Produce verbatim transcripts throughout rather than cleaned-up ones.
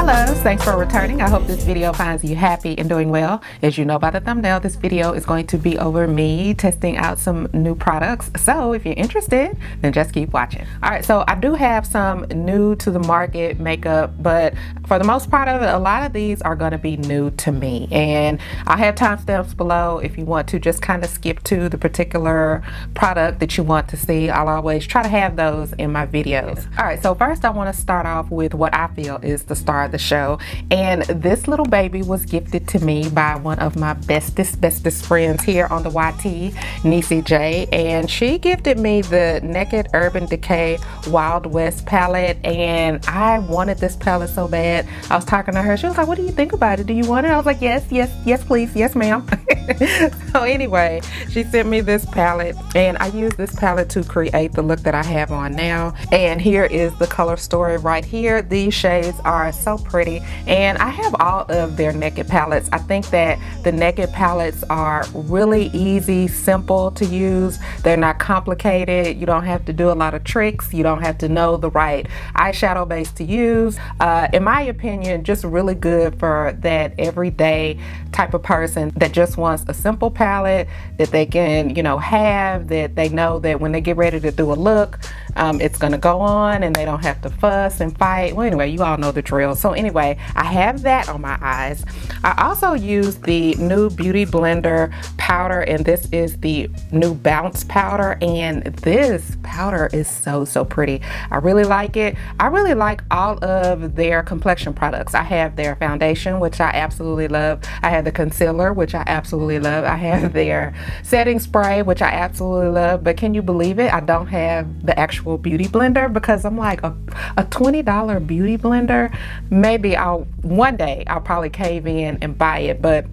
Loves, thanks for returning. I hope this video finds you happy and doing well. As you know by the thumbnail, this video is going to be over me testing out some new products. So if you're interested, then just keep watching. All right, so I do have some new to the market makeup, but for the most part of it, a lot of these are going to be new to me. And I'll have timestamps below if you want to just kind of skip to the particular product that you want to see. I'll always try to have those in my videos. All right, so first I want to start off with what I feel is the star of the show, and this little baby was gifted to me by one of my bestest bestest friends here on the Y T, Nisi J, and she gifted me the Naked Urban Decay Wild West palette, and I wanted this palette so bad. I was talking to her, she was like, what do you think about it, do you want it? I was like, yes, yes, yes please, yes ma'am. So anyway, she sent me this palette, and I used this palette to create the look that I have on now, and here is the color story right here. These shades are so pretty, and I have all of their Naked palettes. I think that the Naked palettes are really easy, simple to use. They're not complicated. You don't have to do a lot of tricks. You don't have to know the right eyeshadow base to use. Uh, in my opinion, just really good for that everyday type of person that just wants a simple palette that they can, you know, have, that they know that when they get ready to do a look, um, it's gonna go on and they don't have to fuss and fight. Well, anyway, you all know the drill. So anyway, I have that on my eyes. I also use the new Beauty Blender powder, and this is the new Bounce powder, and this powder is so so pretty. I really like it. I really like all of their complexion products. I have their foundation, which I absolutely love. I have the concealer, which I absolutely love. I have their setting spray, which I absolutely love. But can you believe it? I don't have the actual Beauty Blender, because I'm like, a, a twenty dollar Beauty Blender? Maybe I'll one day I'll probably cave in and buy it, but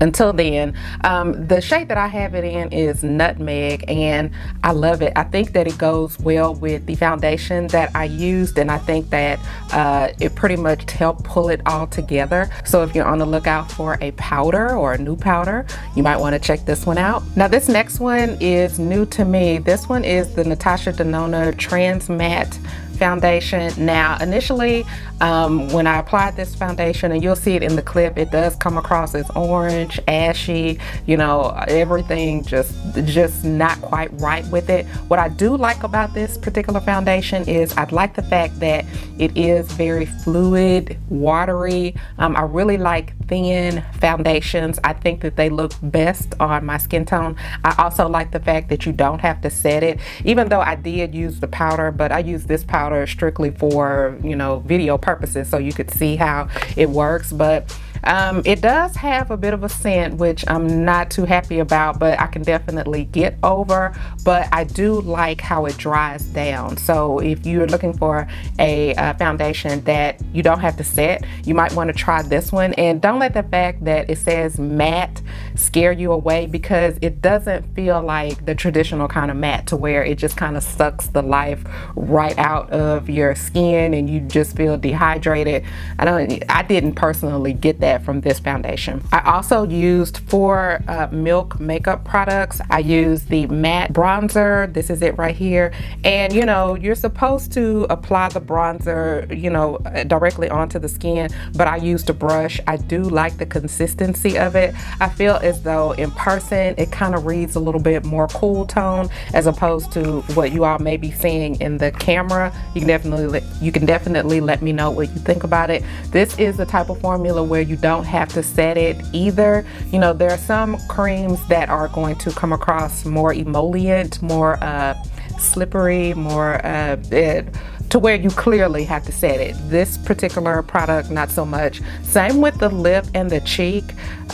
until then, um, the shade that I have it in is Nutmeg, and I love it. I think that it goes well with the foundation that I used, and I think that uh, it pretty much helped pull it all together. So if you're on the lookout for a powder or a new powder, you might want to check this one out. Now this next one is new to me. This one is the Natasha Denona Transmatte foundation. Now initially um, when I applied this foundation, and you'll see it in the clip, it does come across as orange, ashy, you know, everything just just not quite right with it. What I do like about this particular foundation is I like the fact that it is very fluid, watery. um, I really like thin foundations. I think that they look best on my skin tone. I also like the fact that you don't have to set it, even though I did use the powder, but I used this powder strictly for, you know, video purposes, so you could see how it works. But um, it does have a bit of a scent, which I'm not too happy about, but I can definitely get over. But I do like how it dries down. So if you're looking for a uh, foundation that you don't have to set, you might want to try this one. And don't let the fact that it says matte scare you away, because it doesn't feel like the traditional kind of matte to where it just kind of sucks the life right out of your skin and you just feel dehydrated. I don't, I didn't personally get that from this foundation. I also used four uh, Milk Makeup products. I used the matte bronzer. This is it right here. And you know, you're supposed to apply the bronzer, you know, directly onto the skin, but I used a brush. I do like the consistency of it. I feel as though in person, it kind of reads a little bit more cool tone as opposed to what you all may be seeing in the camera. You can definitely let, you can definitely let me know what you think about it. This is the type of formula where you don't have to set it either. You know, there are some creams that are going to come across more emollient, more uh, slippery, more uh, it, to where you clearly have to set it. This particular product, not so much. Same with the lip and the cheek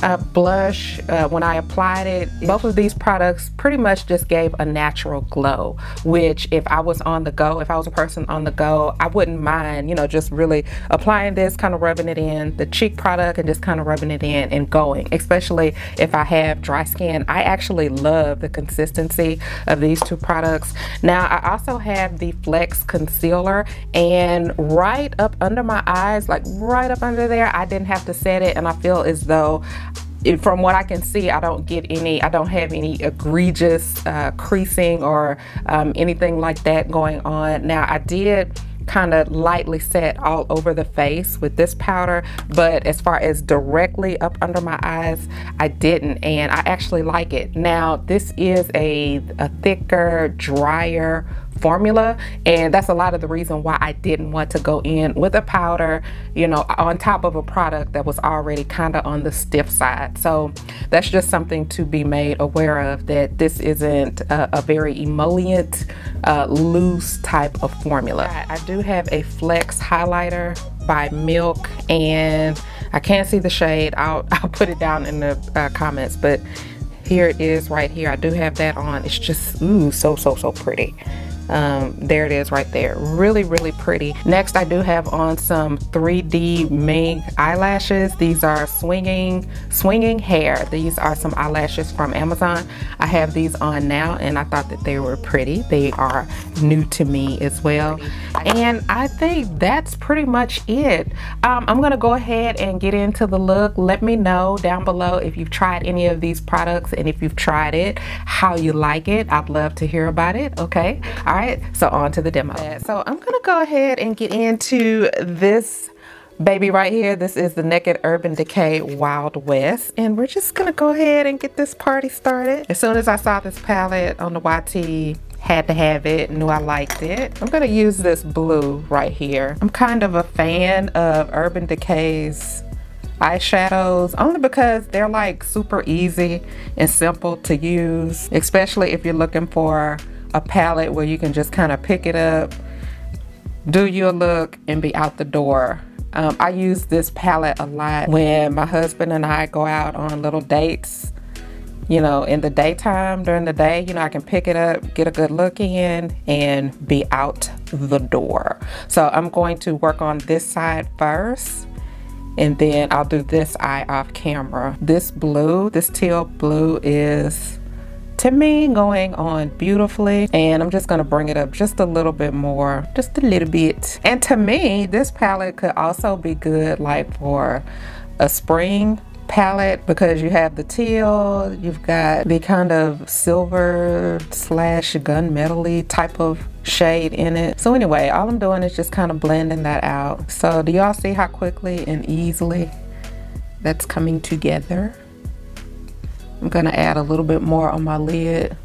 uh, blush. Uh, when I applied it, both of these products pretty much just gave a natural glow, which if I was on the go, if I was a person on the go, I wouldn't mind, you know, just really applying this, kind of rubbing it in, the cheek product, and just kind of rubbing it in and going, especially if I have dry skin. I actually love the consistency of these two products. Now, I also have the Flex Concealer, and right up under my eyes, like right up under there, I didn't have to set it, and I feel as though it, from what I can see, I don't get any, I don't have any egregious uh, creasing or um, anything like that going on. Now, I did kind of lightly set all over the face with this powder, but as far as directly up under my eyes, I didn't, and I actually like it. Now, this is a, a thicker, drier formula, and that's a lot of the reason why I didn't want to go in with a powder, you know, on top of a product that was already kind of on the stiff side. So that's just something to be made aware of, that this isn't a, a very emollient, uh, loose type of formula. I, I do have a Flex highlighter by Milk, and I can't see the shade. I'll, I'll put it down in the uh, comments, but here it is right here. I do have that on. It's just ooh, so so so pretty. Um, there it is right there, really really pretty. Next, I do have on some three D Ming eyelashes. These are swinging swinging hair. These are some eyelashes from Amazon. I have these on now, and I thought that they were pretty. They are new to me as well, and I think that's pretty much it. um, I'm gonna go ahead and get into the look. Let me know down below if you've tried any of these products, and if you've tried it, how you like it. I'd love to hear about it. Okay, all right. Alright, so on to the demo. So I'm gonna go ahead and get into this baby right here. This is the Naked Urban Decay Wild West, and we're just gonna go ahead and get this party started. As soon as I saw this palette on the Y T, had to have it, knew I liked it. I'm gonna use this blue right here. I'm kind of a fan of Urban Decay's eyeshadows, only because they're like super easy and simple to use, especially if you're looking for a palette where you can just kind of pick it up, do your look, and be out the door. Um, I use this palette a lot when my husband and I go out on little dates, you know, in the daytime, during the day. You know, I can pick it up, get a good look in, and be out the door. So I'm going to work on this side first, and then I'll do this eye off camera. This blue, this teal blue is, to me, going on beautifully, and I'm just gonna bring it up just a little bit more, just a little bit. And to me, this palette could also be good like for a spring palette, because you have the teal, you've got the kind of silver slash gunmetal-y type of shade in it. So anyway, all I'm doing is just kind of blending that out. So do y'all see how quickly and easily that's coming together? I'm gonna add a little bit more on my lid.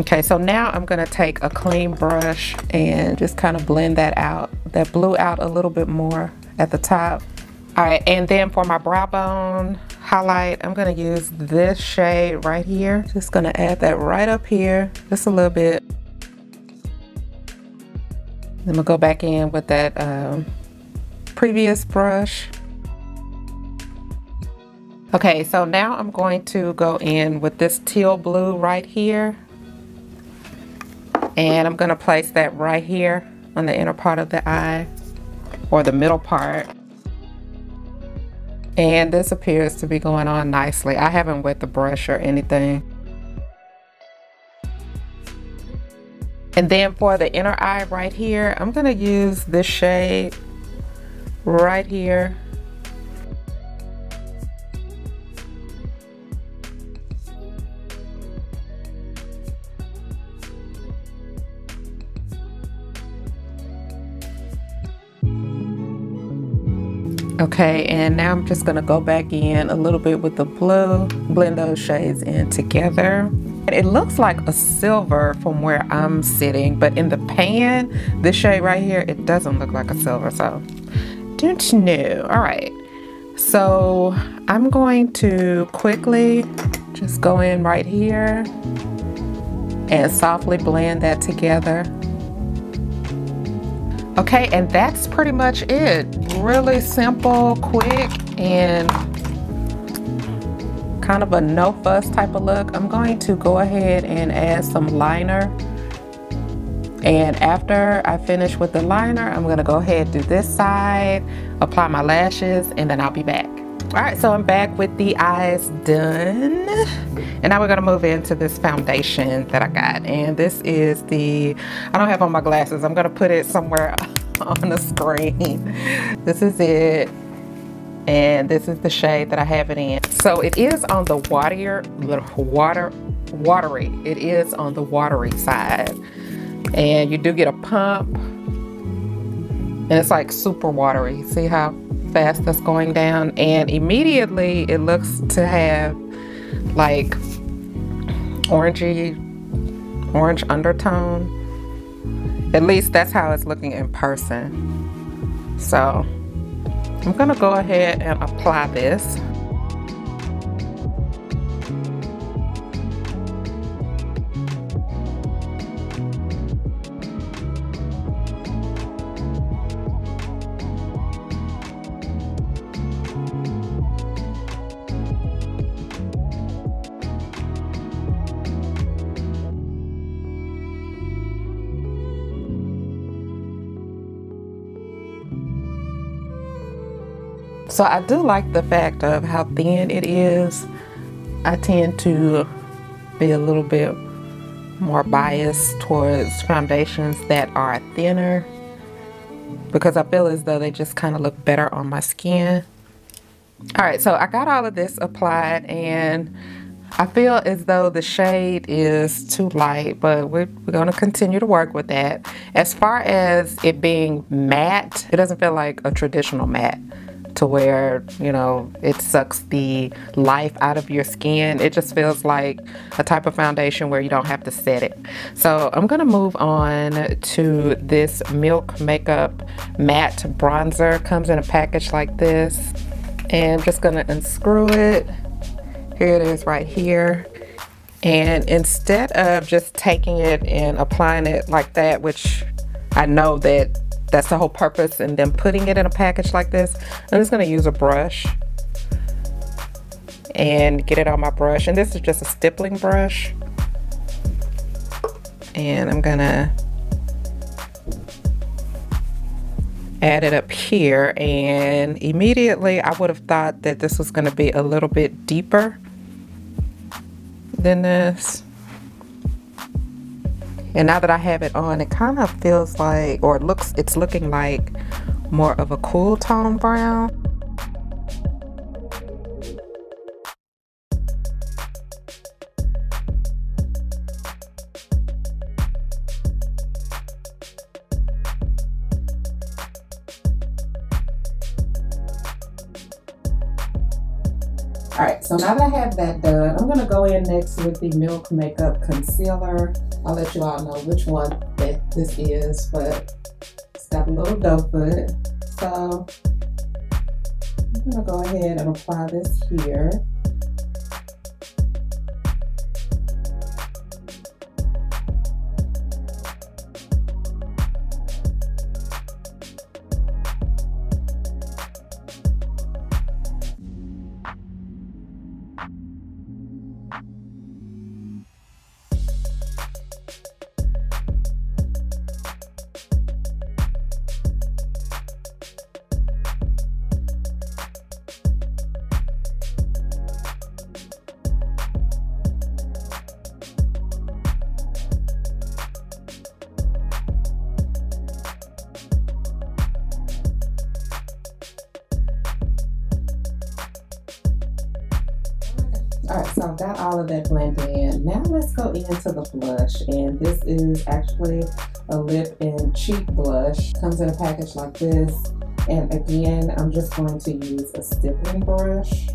Okay, so now I'm gonna take a clean brush and just kind of blend that out, that blue out a little bit more at the top. All right, and then for my brow bone highlight, I'm gonna use this shade right here. Just gonna add that right up here, just a little bit. I'm gonna go back in with that um, previous brush. Okay, so now I'm going to go in with this teal blue right here, and I'm gonna place that right here on the inner part of the eye, or the middle part. And this appears to be going on nicely. I haven't wet the brush or anything. And then for the inner eye right here, I'm gonna use this shade right here. Okay, and now I'm just gonna go back in a little bit with the blue, blend those shades in together. It looks like a silver from where I'm sitting, but in the pan, this shade right here, it doesn't look like a silver, so don't you know. All right, so I'm going to quickly just go in right here and softly blend that together. Okay, and that's pretty much it. Really simple, quick, and kind of a no fuss type of look. I'm going to go ahead and add some liner. And after I finish with the liner, I'm gonna go ahead and do this side, apply my lashes, and then I'll be back. All right, so I'm back with the eyes done. And now we're gonna move into this foundation that I got. And this is the, I don't have on my glasses. I'm gonna put it somewhere on the screen. This is it. and this is the shade that I have it in. So it is on the waterier, water, watery. It is on the watery side, and you do get a pump, and it's like super watery. See how fast that's going down, and immediately it looks to have like orangey, orange undertone. At least that's how it's looking in person. So I'm gonna go ahead and apply this. So I do like the fact of how thin it is. I tend to be a little bit more biased towards foundations that are thinner, because I feel as though they just kind of look better on my skin. All right, so I got all of this applied, and I feel as though the shade is too light, but we're, we're gonna continue to work with that. As far as it being matte, it doesn't feel like a traditional matte, to where, you know, it sucks the life out of your skin. It just feels like a type of foundation where you don't have to set it. So I'm gonna move on to this Milk Makeup Matte Bronzer. Comes in a package like this, and I'm just gonna unscrew it. Here it is right here. And instead of just taking it and applying it like that, which I know that that's the whole purpose, and then putting it in a package like this, I'm just gonna use a brush and get it on my brush. And this is just a stippling brush. And I'm gonna add it up here. And immediately I would have thought that this was gonna be a little bit deeper than this. And now that I have it on, it kind of feels like, or it looks, it's looking like more of a cool tone brown. All right, so now that I have that done, I'm gonna go in next with the Milk Makeup Concealer. I'll let you all know which one that this is, but it's got a little doe foot. So I'm gonna go ahead and apply this here. Alright, so I've got all of that blended in. Now let's go into the blush, and this is actually a lip and cheek blush. Comes in a package like this, and again, I'm just going to use a stippling brush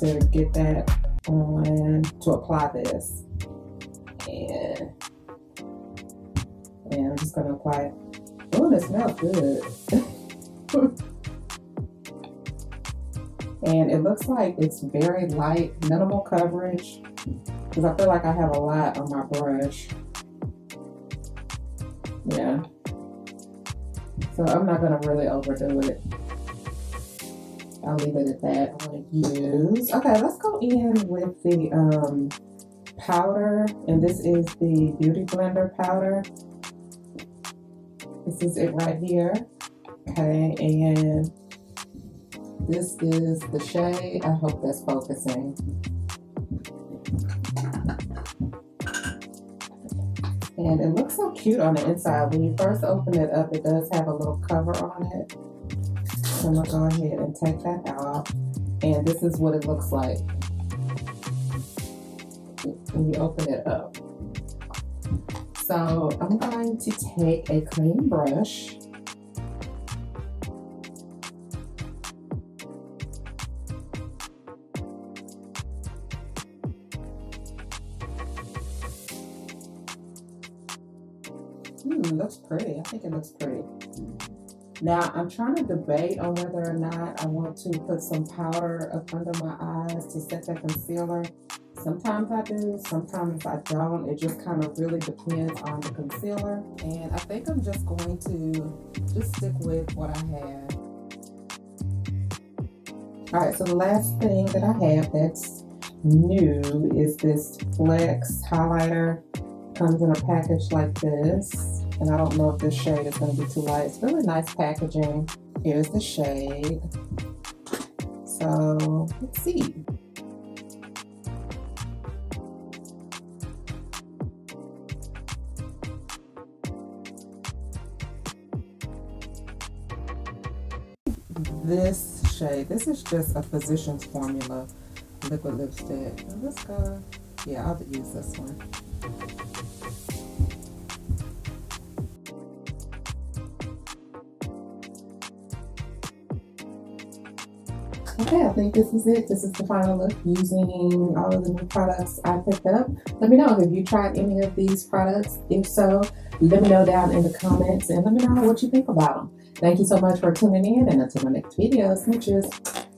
to get that on, to apply this. And, and I'm just going to apply, oh, it smells good. And it looks like it's very light, minimal coverage, because I feel like I have a lot on my brush. Yeah. So I'm not going to really overdo it. I'll leave it at that. I'm going to use, okay, let's go in with the um, powder. And this is the Beauty Blender powder. This is it right here. Okay, and this is the shade. I hope that's focusing. And it looks so cute on the inside. When you first open it up, it does have a little cover on it. I'm going to go ahead and take that out. And this is what it looks like when you open it up. So I'm going to take a clean brush . Hmm, looks pretty. I think it looks pretty. Now, I'm trying to debate on whether or not I want to put some powder up under my eyes to set that concealer. Sometimes I do, sometimes I don't. It just kind of really depends on the concealer. And I think I'm just going to just stick with what I have. All right, so the last thing that I have that's new is this Flex highlighter. Comes in a package like this, and I don't know if this shade is going to be too light. It's really nice packaging. Here's the shade. So let's see. This shade, this is just a Physicians Formula liquid lipstick. Let's go. Yeah, I'll use this one. Okay, I think this is it. This is the final look using all of the new products I picked up. Let me know if you tried any of these products. If so, let me know down in the comments and let me know what you think about them. Thank you so much for tuning in, and until my next video, smooches.